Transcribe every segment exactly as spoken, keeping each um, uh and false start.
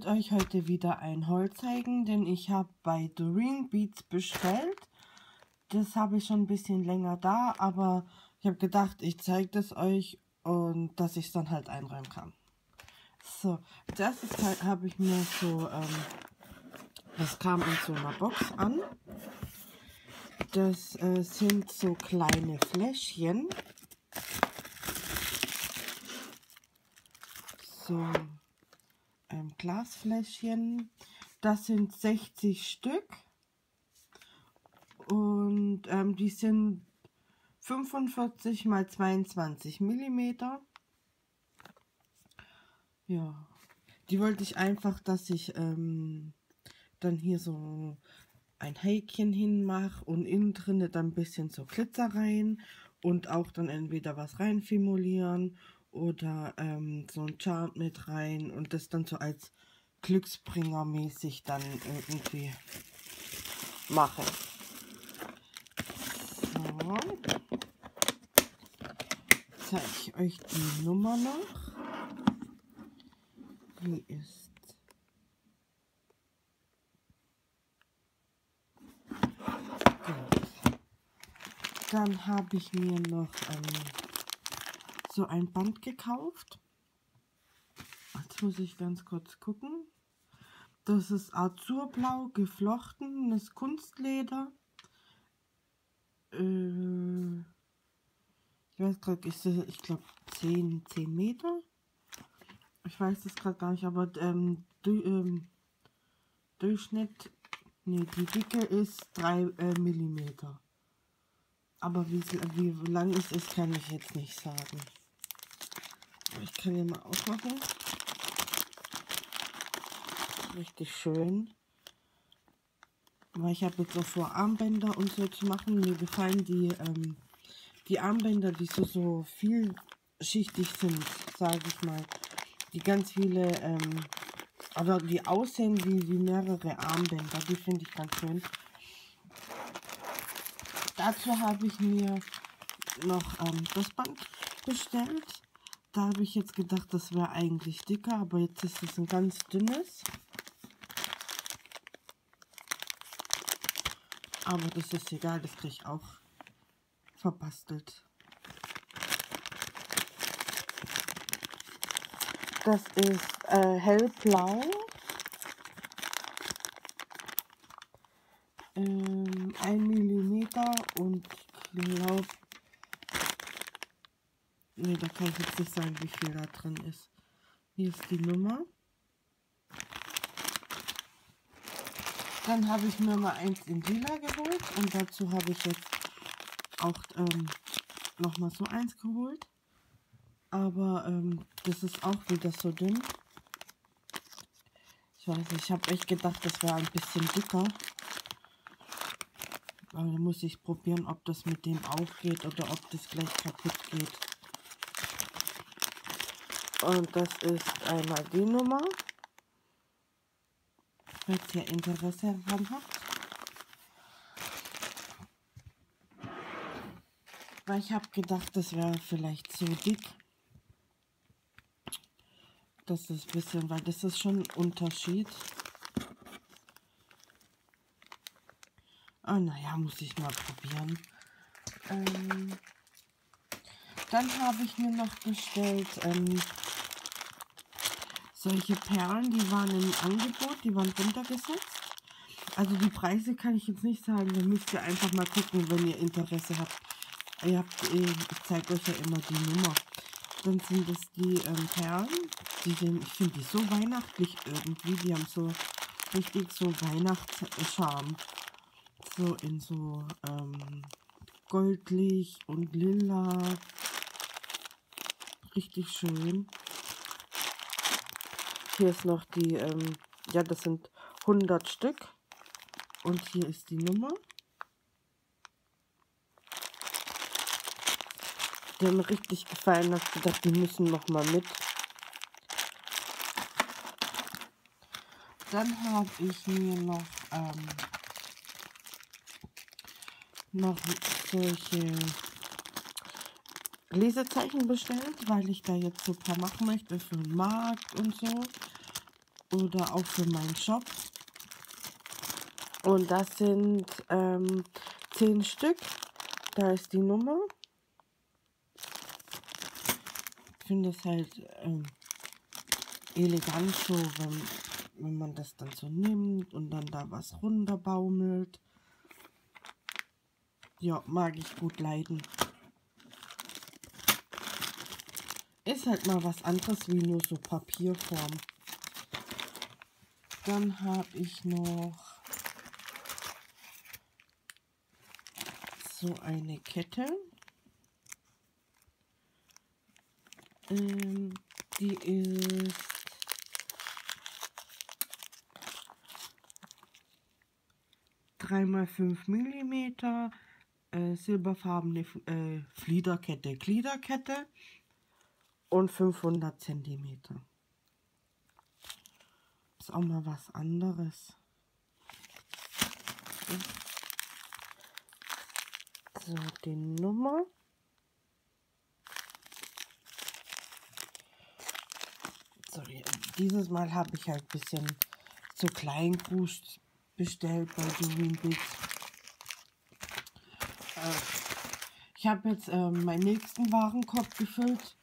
wollte euch heute wieder ein Haul zeigen, denn ich habe bei Doreen Beads bestellt. Das habe ich schon ein bisschen länger da, aber ich habe gedacht, ich zeige das euch und dass ich es dann halt einräumen kann. So, das ist halt, habe ich mir so, ähm, das kam in so einer Box an. Das äh, sind so kleine Fläschchen. So ein Glasfläschchen. Das sind sechzig Stück. Und ähm, die sind fünfundvierzig mal zweiundzwanzig Millimeter. Ja, die wollte ich einfach, dass ich ähm, dann hier so ein Häkchen hinmache und innen drin dann ein bisschen so Glitzer rein und auch dann entweder was reinfimolieren oder ähm, so ein Chart mit rein und das dann so als Glücksbringer mäßig dann irgendwie mache. So. Zeige ich euch die Nummer noch. Die ist gut. Dann habe ich mir noch ähm, so ein Band gekauft. Jetzt muss ich ganz kurz gucken. Das ist azurblau geflochtenes Kunstleder. Äh, ich weiß gerade, ist das, ich glaube zehn, zehn Meter. Ich weiß das gerade gar nicht, aber ähm, du, ähm, Durchschnitt, nee, die Dicke ist drei Millimeter. Aber wie, wie lang ist es, kann ich jetzt nicht sagen. Ich kann ja mal aufmachen. Richtig schön. Weil ich habe jetzt auch vor, Armbänder und so zu machen. Mir gefallen die, ähm, die Armbänder, die so, so vielschichtig sind, sage ich mal. Die ganz viele, ähm, aber die aussehen wie, wie mehrere Armbänder, die finde ich ganz schön. Dazu habe ich mir noch ähm, das Band bestellt. Da habe ich jetzt gedacht, das wäre eigentlich dicker, aber jetzt ist es ein ganz dünnes. Aber das ist egal, das kriege ich auch verbastelt. Das ist äh, hellblau, ähm, ein Millimeter und ich glaube, ne, da kann ich jetzt nicht sagen, wie viel da drin ist. Hier ist die Nummer. Dann habe ich mir mal eins in Lila geholt und dazu habe ich jetzt auch ähm, nochmal so eins geholt. Aber ähm, das ist auch wieder so dünn. Ich weiß nicht, ich habe echt gedacht, das wäre ein bisschen dicker. Aber dann muss ich probieren, ob das mit dem auch geht oder ob das gleich kaputt geht. Und das ist einmal die Nummer. Falls ihr Interesse daran habt. Weil ich habe gedacht, das wäre vielleicht zu dick. Das ist ein bisschen, weil das ist schon ein Unterschied. Ah, naja, muss ich mal probieren. Ähm, dann habe ich mir noch bestellt ähm, solche Perlen, die waren im Angebot, die waren runtergesetzt. Also die Preise kann ich jetzt nicht sagen, da müsst ihr einfach mal gucken, wenn ihr Interesse habt. Ihr habt, ich zeige euch ja immer die Nummer. Dann sind das die ähm, Perlen. Die sind, ich finde die so weihnachtlich irgendwie, die haben so richtig so Weihnachtscharme. So in so ähm, goldlich und lila. Richtig schön. Hier ist noch die, ähm, ja das sind hundert Stück. Und hier ist die Nummer. Die haben mir richtig gefallen, habe gedacht, die müssen nochmal mit. Dann habe ich mir noch, ähm, noch solche Lesezeichen bestellt, weil ich da jetzt so ein paar machen möchte für den Markt und so. oder auch für meinen Shop. Und das sind ähm, zehn Stück. Da ist die Nummer. Ich finde das halt ähm, elegant so, wenn, wenn man das dann so nimmt und dann da was runterbaumelt. Ja, mag ich gut leiden. Ist halt mal was anderes wie nur so Papierform. Dann habe ich noch so eine Kette. Ähm, die ist drei mal fünf Millimeter. Äh, silberfarbene äh, Fliederkette, Gliederkette und fünfhundert Zentimeter. Ist auch mal was anderes. So, die Nummer. So, dieses Mal habe ich halt ein bisschen zu klein bestellt bei Doreen Beads. Ich habe jetzt äh, meinen nächsten Warenkorb gefüllt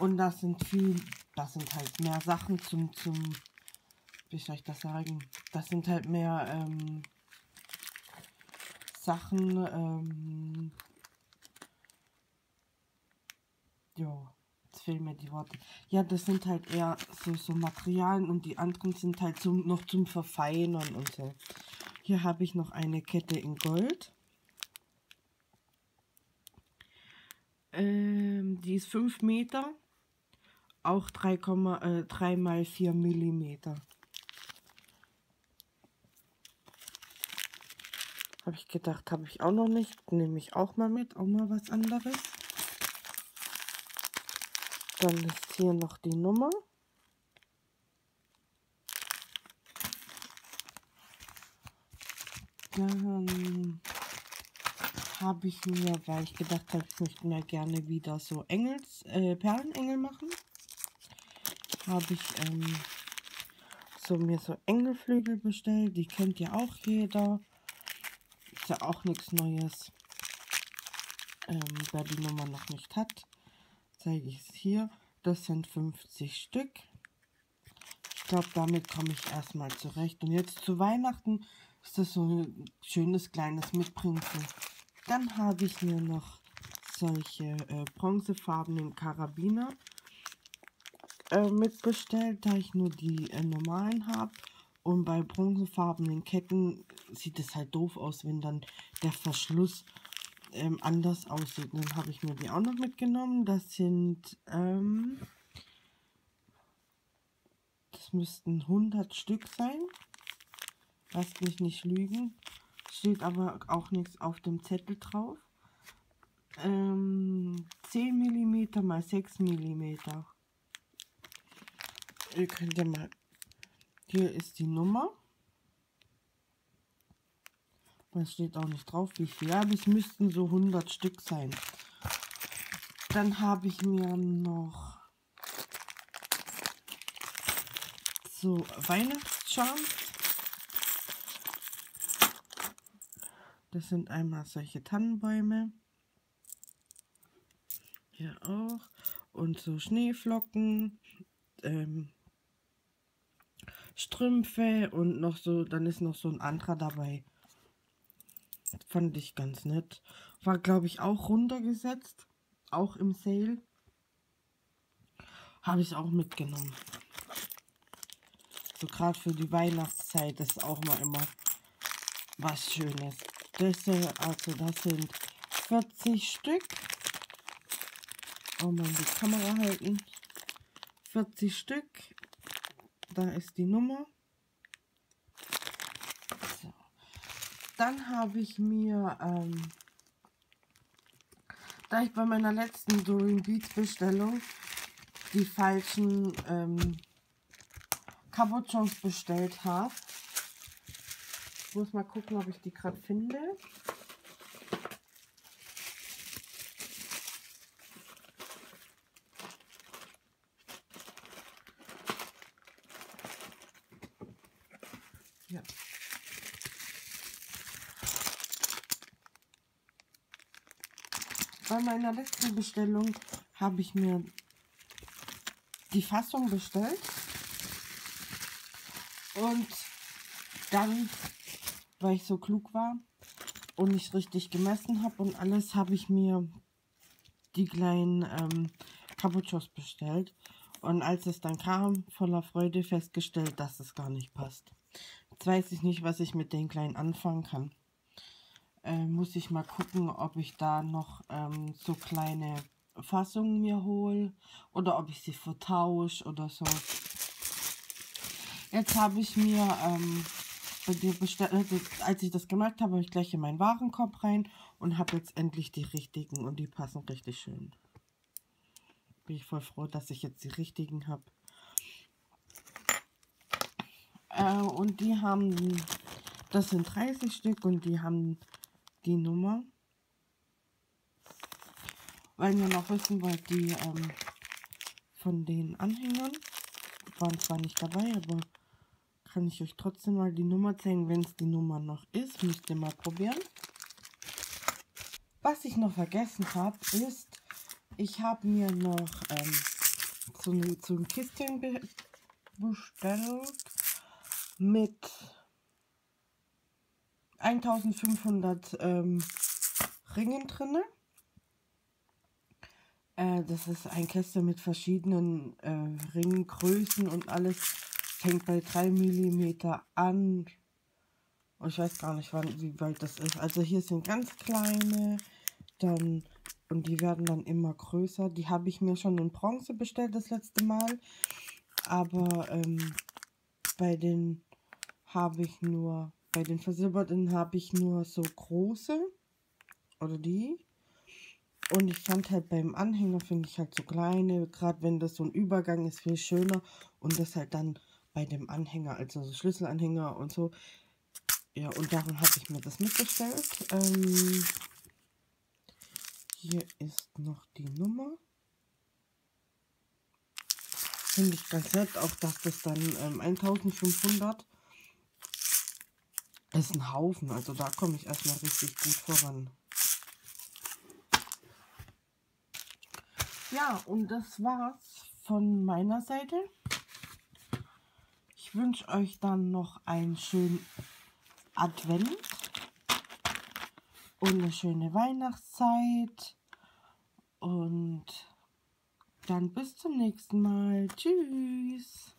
und das sind viel, das sind halt mehr Sachen zum, zum, wie soll ich das sagen, das sind halt mehr ähm, Sachen, ähm, jo, jetzt fehlen mir die Worte, ja, das sind halt eher so, so Materialien und die anderen sind halt so noch zum Verfeinern und so. Hier habe ich noch eine Kette in Gold. Ähm, die ist fünf Meter, auch drei mal vier Millimeter. Habe ich gedacht, habe ich auch noch nicht. Nehme ich auch mal mit, auch mal was anderes. Dann ist hier noch die Nummer. Dann habe ich mir, weil ich gedacht habe, ich möchte mir gerne wieder so Engels, äh, Perlenengel machen, habe ich ähm, so mir so Engelflügel bestellt. Die kennt ja auch jeder. Ist ja auch nichts Neues. Ähm, wer die Nummer noch nicht hat, zeige ich es hier. Das sind fünfzig Stück. Ich glaube, damit komme ich erstmal zurecht. Und jetzt zu Weihnachten ist das so ein schönes kleines Mitbringsel. Dann habe ich mir noch solche äh, bronzefarbenen Karabiner äh, mitbestellt, da ich nur die äh, normalen habe. Und bei bronzefarbenen Ketten sieht es halt doof aus, wenn dann der Verschluss ähm, anders aussieht. Dann habe ich mir die auch noch mitgenommen. Das sind, ähm, das müssten hundert Stück sein. Lasst mich nicht lügen. Steht aber auch nichts auf dem Zettel drauf. Ähm, zehn Millimeter mal sechs Millimeter. Ihr könnt ja mal. Hier ist die Nummer. Da steht auch nicht drauf, wie viel. Aber es müssten so hundert Stück sein. Dann habe ich mir noch so Weihnachtsscham. Das sind einmal solche Tannenbäume, hier auch, und so Schneeflocken, ähm, Strümpfe und noch so, dann ist noch so ein anderer dabei. Fand ich ganz nett. War, glaube ich, auch runtergesetzt, auch im Sale. Habe ich auch mitgenommen. So gerade für die Weihnachtszeit ist auch mal immer was Schönes. Das, also das sind vierzig Stück. Oh man, die Kamera halten. vierzig Stück. Da ist die Nummer. So. Dann habe ich mir, ähm, da ich bei meiner letzten Doreen Beads Bestellung die falschen ähm, Cabochons bestellt habe, ich muss mal gucken, ob ich die gerade finde. Bei meiner letzten Bestellung habe ich mir die Fassung bestellt und dann, weil ich so klug war und nicht richtig gemessen habe und alles, habe ich mir die kleinen ähm, Capuchos bestellt. Und als es dann kam, voller Freude festgestellt, dass es gar nicht passt. Jetzt weiß ich nicht, was ich mit den Kleinen anfangen kann. Äh, muss ich mal gucken, ob ich da noch ähm, so kleine Fassungen mir hole oder ob ich sie vertausche oder so. Jetzt habe ich mir, ähm, als ich das gemerkt habe, habe ich gleich in meinen Warenkorb rein und habe jetzt endlich die richtigen und die passen richtig schön. Bin ich voll froh, dass ich jetzt die richtigen habe. Äh, und die haben, das sind dreißig Stück und die haben die Nummer. Weil ihr noch wissen wollt, die ähm, von den Anhängern waren zwar nicht dabei, aber kann ich euch trotzdem mal die Nummer zeigen, wenn es die Nummer noch ist. Müsst ihr mal probieren. Was ich noch vergessen habe, ist, ich habe mir noch ähm, so, ne, so ein Kistchen be bestellt mit eintausendfünfhundert ähm, Ringen drin. Äh, das ist ein Kästchen mit verschiedenen äh, Ringgrößen und alles. Fängt bei drei Millimeter an. Und ich weiß gar nicht, wann, wie weit das ist. Also hier sind ganz kleine, dann... Und die werden dann immer größer. Die habe ich mir schon in Bronze bestellt das letzte Mal. Aber ähm, bei den habe ich nur, bei den versilberten habe ich nur so große. Oder die. Und ich fand halt beim Anhänger, finde ich halt so kleine. Gerade wenn das so ein Übergang ist, viel schöner. Und das halt dann bei dem Anhänger, also so Schlüsselanhänger und so. Ja, und darum habe ich mir das mitbestellt. Ähm... Hier ist noch die Nummer. Finde ich ganz nett, auch dass das dann ähm, eintausendfünfhundert ist ein Haufen. Also da komme ich erstmal richtig gut voran. Ja, und das war's von meiner Seite. Ich wünsche euch dann noch einen schönen Advent und eine schöne Weihnachtszeit. Und dann bis zum nächsten Mal. Tschüss.